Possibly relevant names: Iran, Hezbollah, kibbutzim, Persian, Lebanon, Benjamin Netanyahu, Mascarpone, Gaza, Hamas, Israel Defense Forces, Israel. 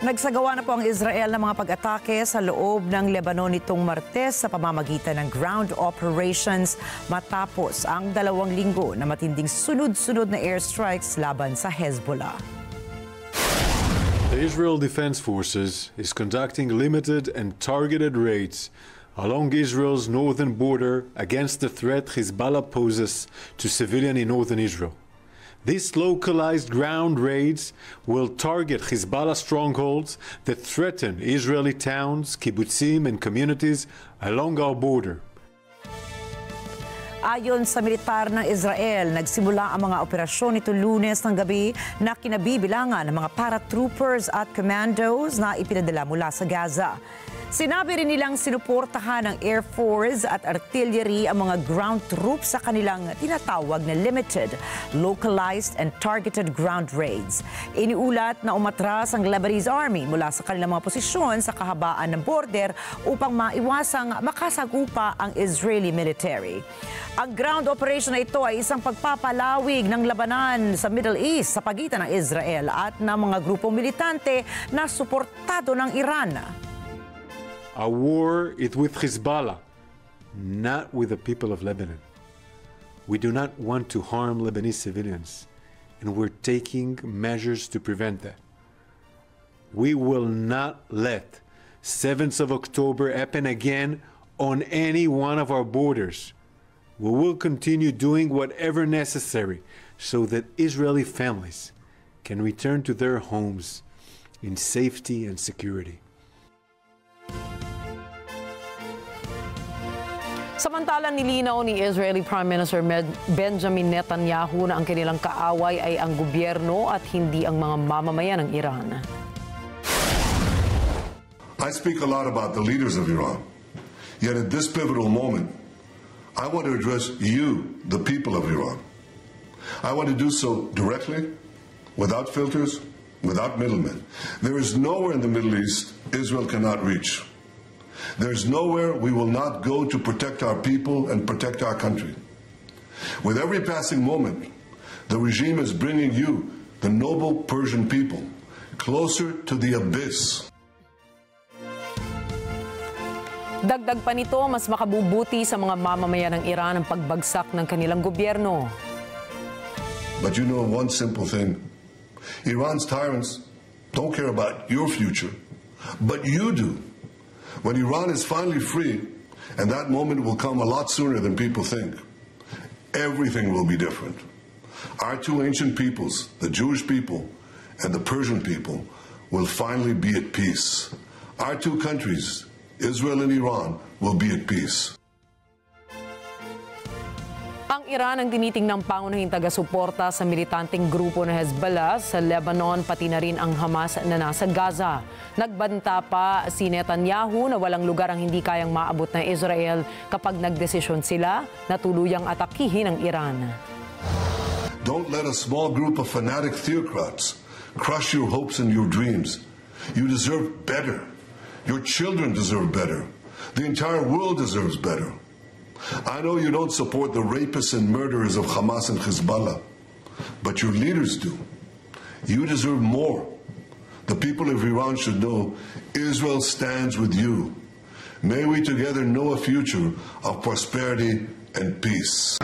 Nagsagawa na po ang Israel ng mga pag-atake sa loob ng Lebanon nitong Martes sa pamamagitan ng ground operations matapos ang 2 linggo na matinding sunod-sunod na airstrikes laban sa Hezbollah. The Israel Defense Forces is conducting limited and targeted raids along Israel's northern border against the threat Hezbollah poses to civilians in northern Israel. These localized ground raids will target Hezbollah strongholds that threaten Israeli towns, kibbutzim, and communities along our border. Ayon sa militar ng Israel, nagsimula ang mga operasyon nito Lunes ng gabi na kinabibilangan ng mga paratroopers at commandos na ipinadala mula sa Gaza. Sinabi rin nilang sinuportahan ng Air Force at artillery ang mga ground troops sa kanilang tinatawag na limited, localized and targeted ground raids. Iniulat na umatras ang Lebanese Army mula sa kanilang mga posisyon sa kahabaan ng border upang maiwasang makasagupa ang Israeli military. Ang ground operation na ito ay isang pagpapalawig ng labanan sa Middle East sa pagitan ng Israel at ng mga grupong militante na suportado ng Iran. Our war is with Hezbollah, not with the people of Lebanon. We do not want to harm Lebanese civilians, and we're taking measures to prevent that. We will not let 7th of October happen again on any one of our borders. We will continue doing whatever necessary so that Israeli families can return to their homes in safety and security. Samantalang nilinaw ni Israeli Prime Minister Benjamin Netanyahu na ang kanilang kaaway ay ang gobyerno at hindi ang mga mamamayan ng Iran. I speak a lot about the leaders of Iran. Yet at this pivotal moment, I want to address you, the people of Iran. I want to do so directly, without filters, without middlemen. There is nowhere in the Middle East Israel cannot reach. There's nowhere we will not go to protect our people and protect our country. With every passing moment, the regime is bringing you, the noble Persian people, closer to the abyss. Dagdag pa nito, mas makabubuti sa mga mamamayan ng Iran ang pagbagsak ng kanilang gobyerno. But you know one simple thing. Iran's tyrants don't care about your future, but you do. When Iran is finally free, and that moment will come a lot sooner than people think, everything will be different. Our two ancient peoples, the Jewish people and the Persian people, will finally be at peace. Our two countries, Israel and Iran, will be at peace. Ang Iran ang tinitingnang pangunahing taga-suporta sa militanteng grupo na Hezbollah sa Lebanon, pati na rin ang Hamas na nasa Gaza. Nagbanta pa si Netanyahu na walang lugar ang hindi kayang maabot ng Israel kapag nagdesisyon sila na tuluyang atakihin ang Iran. Don't let a small group of fanatic theocrats crush your hopes and your dreams. You deserve better. Your children deserve better. The entire world deserves better. I know you don't support the rapists and murderers of Hamas and Hezbollah, but your leaders do. You deserve more. The people of Iran should know Israel stands with you. May we together know a future of prosperity and peace.